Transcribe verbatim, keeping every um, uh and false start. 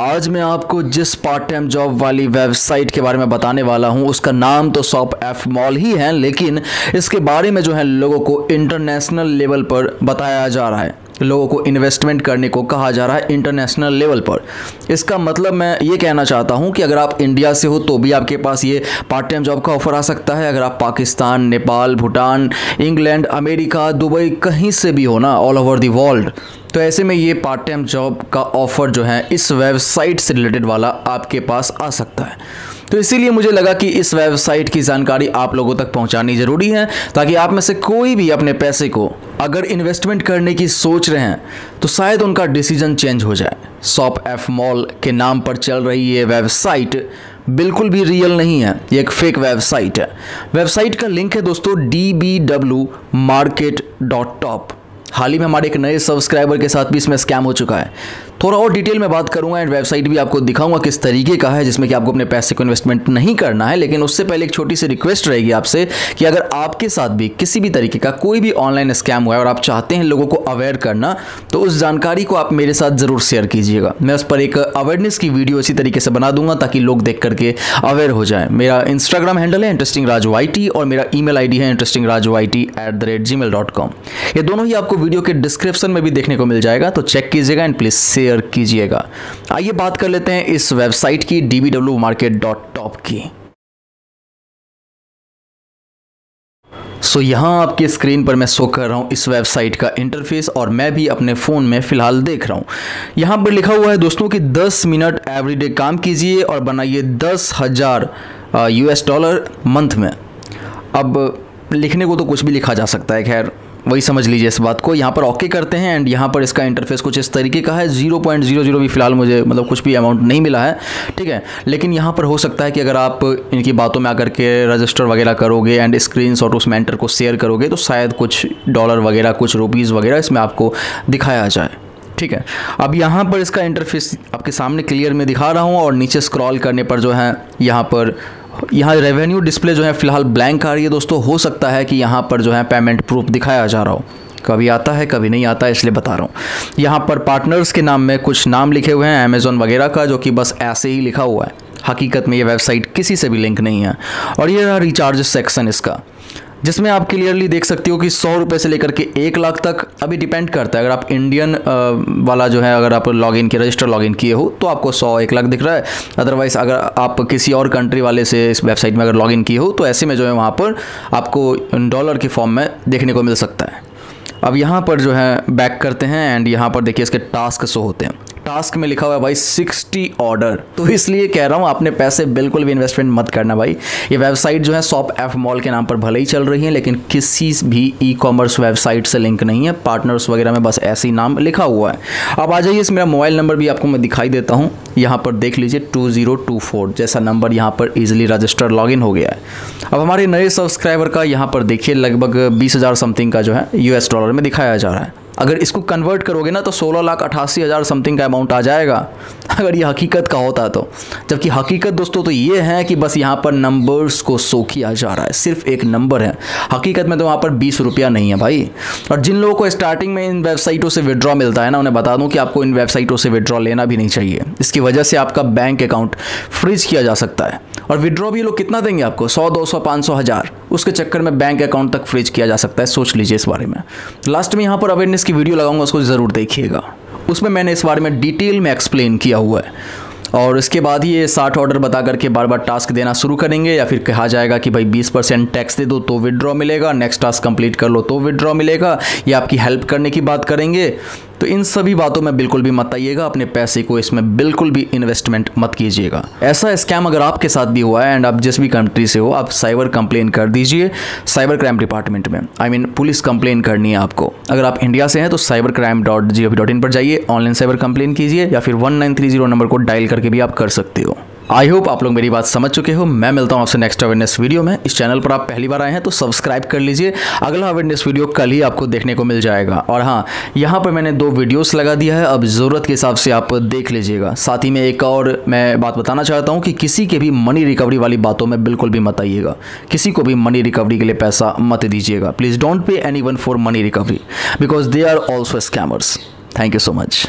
आज मैं आपको जिस पार्ट टाइम जॉब वाली वेबसाइट के बारे में बताने वाला हूं उसका नाम तो शॉपएफ मॉल ही है, लेकिन इसके बारे में जो है लोगों को इंटरनेशनल लेवल पर बताया जा रहा है, लोगों को इन्वेस्टमेंट करने को कहा जा रहा है इंटरनेशनल लेवल पर। इसका मतलब मैं ये कहना चाहता हूँ कि अगर आप इंडिया से हो तो भी आपके पास ये पार्ट टाइम जॉब का ऑफर आ सकता है। अगर आप Pakistan, Nepal, Bhutan, England, America, Dubai, कहीं से भी हो ना, ऑल ओवर दी वर्ल्ड, तो ऐसे में ये पार्ट टाइम जॉब का ऑफ़र जो है इस वेबसाइट से रिलेटेड वाला आपके पास आ सकता है। तो इसीलिए मुझे लगा कि इस वेबसाइट की जानकारी आप लोगों तक पहुंचानी ज़रूरी है, ताकि आप में से कोई भी अपने पैसे को अगर इन्वेस्टमेंट करने की सोच रहे हैं तो शायद उनका डिसीजन चेंज हो जाए। शॉपएफ मॉल के नाम पर चल रही ये वेबसाइट बिल्कुल भी रियल नहीं है, ये एक फेक वेबसाइट है। वेबसाइट का लिंक है दोस्तों D B W market dot top. हाल ही में हमारे एक नए सब्सक्राइबर के साथ भी इसमें स्कैम हो चुका है। थोड़ा और डिटेल में बात करूंगा एंड वेबसाइट भी आपको दिखाऊंगा किस तरीके का है, जिसमें कि आपको अपने पैसे को इन्वेस्टमेंट नहीं करना है। लेकिन उससे पहले एक छोटी सी रिक्वेस्ट रहेगी आपसे कि अगर आपके साथ भी किसी भी तरीके का कोई भी ऑनलाइन स्कैम हुआ है और आप चाहते हैं लोगों को अवेयर करना, तो उस जानकारी को आप मेरे साथ ज़रूर शेयर कीजिएगा। मैं उस पर एक अवेयरनेस की वीडियो इसी तरीके से बना दूंगा ताकि लोग देख करके अवेयर हो जाए। मेरा इंस्टाग्राम हैंडल है इंटरेस्टिंग राजू आई टी और मेरा ई मेल आई डी है interesting Raju I T at the rate Gmail dot com. ये दोनों ही आपको वीडियो के डिस्क्रिप्शन में भी देखने को मिल जाएगा, तो चेक कीजिएगा एंड प्लीज़ शेयर कीजिएगा। आइए बात कर लेते हैं इस वेबसाइट की D B W market dot top की। सो so, यहाँ आपके स्क्रीन पर मैं शो कर रहा हूँ इस वेबसाइट का इंटरफेस, और मैं भी अपने फ़ोन में फ़िलहाल देख रहा हूँ। यहाँ पर लिखा हुआ है दोस्तों कि दस मिनट एवरीडे काम कीजिए और बनाइए दस हज़ार यूएस डॉलर मंथ में। अब लिखने को तो कुछ भी लिखा जा सकता है, खैर वही समझ लीजिए इस बात को। यहाँ पर ओके करते हैं एंड यहाँ पर इसका इंटरफेस कुछ इस तरीके का है। ज़ीरो पॉइंट ज़ीरो ज़ीरो भी फ़िलहाल मुझे मतलब कुछ भी अमाउंट नहीं मिला है, ठीक है। लेकिन यहाँ पर हो सकता है कि अगर आप इनकी बातों में आकर के रजिस्टर वगैरह करोगे एंड स्क्रीनशॉट उस मेंटर को शेयर करोगे तो शायद कुछ डॉलर वगैरह, कुछ रुपीज़ वगैरह इसमें आपको दिखाया जाए, ठीक है। अब यहाँ पर इसका इंटरफेस आपके सामने क्लियर में दिखा रहा हूँ, और नीचे स्क्रॉल करने पर जो है यहाँ पर यहाँ रेवेन्यू डिस्प्ले जो है फ़िलहाल ब्लैंक आ रही है दोस्तों। हो सकता है कि यहाँ पर जो है पेमेंट प्रूफ दिखाया जा रहा हो, कभी आता है कभी नहीं आता है, इसलिए बता रहा हूँ। यहाँ पर पार्टनर्स के नाम में कुछ नाम लिखे हुए हैं अमेज़ॉन वगैरह का, जो कि बस ऐसे ही लिखा हुआ है। हकीकत में ये वेबसाइट किसी से भी लिंक नहीं है। और ये रहा रिचार्ज सेक्शन इसका, जिसमें आप क्लियरली देख सकते हो कि सौ रुपये से लेकर के एक लाख तक। अभी डिपेंड करता है, अगर आप इंडियन वाला जो है अगर आप लॉगिन के रजिस्टर लॉगिन किए हो तो आपको सौ एक लाख दिख रहा है। अदरवाइज़ अगर आप किसी और कंट्री वाले से इस वेबसाइट में अगर लॉगिन किए हो तो ऐसे में जो है वहाँ पर आपको डॉलर के फॉर्म में देखने को मिल सकता है। अब यहाँ पर जो है बैक करते हैं एंड यहाँ पर देखिए इसके टास्क शो होते हैं। टास्क में लिखा हुआ है भाई साठ ऑर्डर, तो इसलिए कह रहा हूँ आपने पैसे बिल्कुल भी इन्वेस्टमेंट मत करना भाई। ये वेबसाइट जो है शॉपएफ मॉल के नाम पर भले ही चल रही है, लेकिन किसी भी ई कॉमर्स वेबसाइट से लिंक नहीं है। पार्टनर्स वगैरह में बस ऐसे ही नाम लिखा हुआ है। अब आ जाइए, इस मेरा मोबाइल नंबर भी आपको मैं दिखाई देता हूँ। यहाँ पर देख लीजिए टू ज़ीरो टू फोर जैसा नंबर यहाँ पर ईजिली रजिस्टर लॉगिन हो गया है। अब हमारे नए सब्सक्राइबर का यहाँ पर देखिए लगभग बीस हज़ार समथिंग का जो है यूएस डॉलर में दिखाया जा रहा है। अगर इसको कन्वर्ट करोगे ना तो सोलह लाख अठासी हज़ार समथिंग का अमाउंट आ जाएगा, अगर ये हकीकत का होता तो। जबकि हकीकत दोस्तों तो ये है कि बस यहाँ पर नंबर्स को शो किया जा रहा है, सिर्फ एक नंबर है। हकीकत में तो वहाँ पर बीस रुपया नहीं है भाई। और जिन लोगों को स्टार्टिंग में इन वेबसाइटों से विड्रॉ मिलता है ना, उन्हें बता दूँ कि आपको इन वेबसाइटों से विड्रॉ लेना भी नहीं चाहिए। इसकी वजह से आपका बैंक अकाउंट फ्रीज किया जा सकता है। और विड्रॉ भी लोग कितना देंगे आपको, सौ दो सौ पाँच सौ हज़ार, उसके चक्कर में बैंक अकाउंट तक फ्रीज किया जा सकता है। सोच लीजिए इस बारे में। लास्ट में यहाँ पर अवेयरनेस की वीडियो लगाऊंगा, उसको ज़रूर देखिएगा। उसमें मैंने इस बारे में डिटेल में एक्सप्लेन किया हुआ है। और इसके बाद ही ये साठ ऑर्डर बता करके बार बार टास्क देना शुरू करेंगे, या फिर कहा जाएगा कि भाई बीस परसेंट टैक्स दे दो तो विड्रॉ मिलेगा, नेक्स्ट टास्क कंप्लीट कर लो तो विड्रॉ मिलेगा, या आपकी हेल्प करने की बात करेंगे। तो इन सभी बातों में बिल्कुल भी मत आइएगा, अपने पैसे को इसमें बिल्कुल भी इन्वेस्टमेंट मत कीजिएगा। ऐसा स्कैम अगर आपके साथ भी हुआ है एंड आप जिस भी कंट्री से हो, आप साइबर कंप्लेन कर दीजिए साइबर क्राइम डिपार्टमेंट में, आई मीन पुलिस कंप्लेन करनी है आपको। अगर आप इंडिया से हैं तो cyber crime dot G O V dot in पर जाइए, ऑनलाइन साइबर कंप्लेन कीजिए, या फिर one nine three zero number को डायल करके भी आप कर सकते हो। आई होप आप लोग मेरी बात समझ चुके हो। मैं मिलता हूँ आपसे नेक्स्ट अवेयरनेस वीडियो में। इस चैनल पर आप पहली बार आए हैं तो सब्सक्राइब कर लीजिए। अगला अवेयरनेस वीडियो कल ही आपको देखने को मिल जाएगा। और हाँ, यहाँ पर मैंने दो वीडियोस लगा दिया है, अब ज़रूरत के हिसाब से आप देख लीजिएगा। साथ ही में एक और मैं बात बताना चाहता हूँ कि किसी के भी मनी रिकवरी वाली बातों में बिल्कुल भी मत आइएगा। किसी को भी मनी रिकवरी के लिए पैसा मत दीजिएगा। Please don't pay anyone for money recovery because they are also scammers. Thank you so much.